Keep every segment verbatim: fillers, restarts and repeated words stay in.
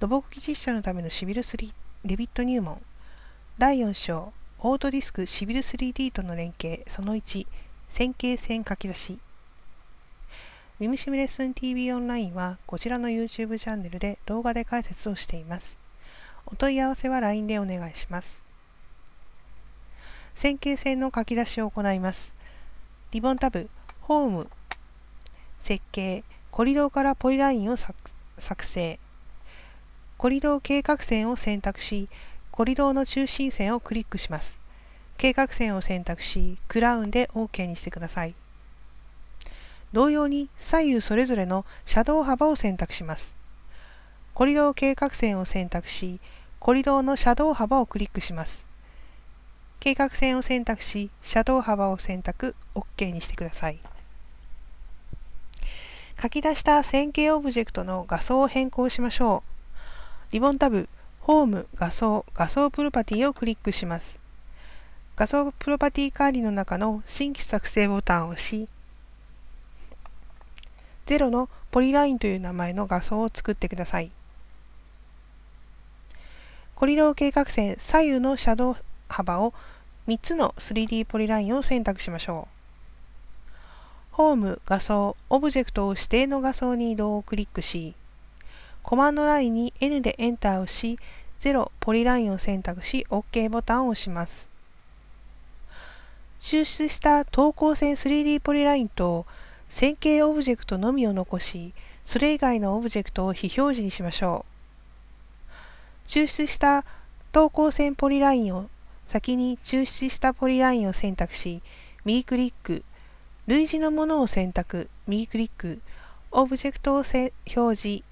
土木技術者のためのシビルスリーデビット入門だいよん章オートディスクシビル スリーディー との連携そのいち線形線書き出し。ミムシムレッスン ティーブイ オンラインはこちらの YouTube チャンネルで動画で解説をしています。お問い合わせは ライン でお願いします。線形線の書き出しを行います。リボンタブ、ホーム、設計、コリドーからポイラインを 作, 作成。コリドー計画線を選択し、コリドーの中心線をクリックします。計画線を選択し、クラウンで OK にしてください。同様に左右それぞれの車道幅を選択します。コリドー計画線を選択し、コリドーの車道幅をクリックします。計画線を選択し、車道幅を選択 OK にしてください。書き出した線形オブジェクトの画像を変更しましょう。リボンタブ、ホーム、画像、画像プロパティをクリックします。画像プロパティ管理の中の新規作成ボタンを押し、ゼロのポリラインという名前の画像を作ってください。コリドー計画線左右の車道幅をみっつの スリーディー ポリラインを選択しましょう。ホーム、画像、オブジェクトを指定の画像に移動をクリックし、コマンドラインに N でエンターを押し、ゼロポリラインを選択し OK ボタンを押します。抽出した等高線 スリーディー ポリラインと線形オブジェクトのみを残し、それ以外のオブジェクトを非表示にしましょう。抽出した等高線ポリラインを先に抽出したポリラインを選択し、右クリック、類似のものを選択、右クリック、オブジェクトを表示、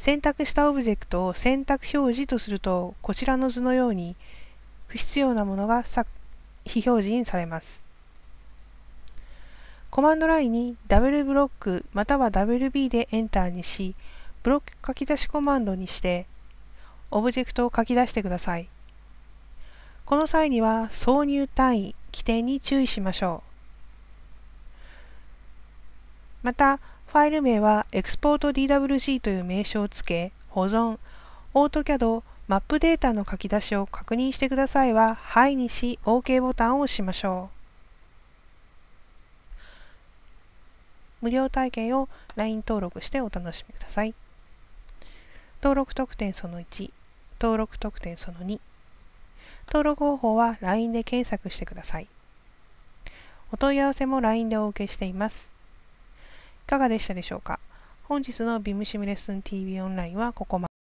選択したオブジェクトを選択表示とすると、こちらの図のように不必要なものが非表示にされます。コマンドラインに ダブリュー ブロックまたは ダブリュービー でエンターにし、ブロック書き出しコマンドにして、オブジェクトを書き出してください。この際には挿入単位、起点に注意しましょう。また、ファイル名は エクスポート ディーダブリュージー という名称をつけ、保存、AutoCAD、マップデータの書き出しを確認してくださいは、はいにし、OK ボタンを押しましょう。無料体験を ライン 登録してお楽しみください。登録特典そのいち、登録特典そのに。登録方法は ライン で検索してください。お問い合わせも ライン でお受けしています。いかがでしたでしょうか。本日のビムシムレッスン ティーブイ オンラインはここまで。